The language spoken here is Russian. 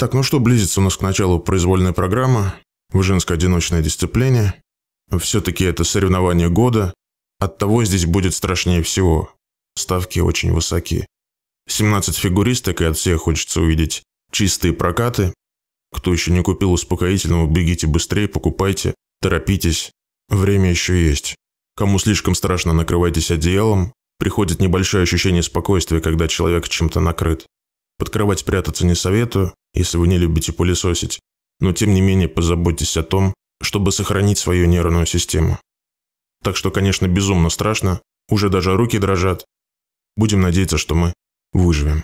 Так, ну что, близится у нас к началу произвольная программа в женско-одиночной дисциплине. Все-таки это соревнование года, оттого здесь будет страшнее всего. Ставки очень высоки. 17 фигуристок, и от всех хочется увидеть чистые прокаты. Кто еще не купил успокоительного, бегите быстрее, покупайте, торопитесь. Время еще есть. Кому слишком страшно, накрывайтесь одеялом. Приходит небольшое ощущение спокойствия, когда человек чем-то накрыт. Под кровать прятаться не советую, если вы не любите пылесосить. Но тем не менее позаботьтесь о том, чтобы сохранить свою нервную систему. Так что, конечно, безумно страшно. Уже даже руки дрожат. Будем надеяться, что мы выживем.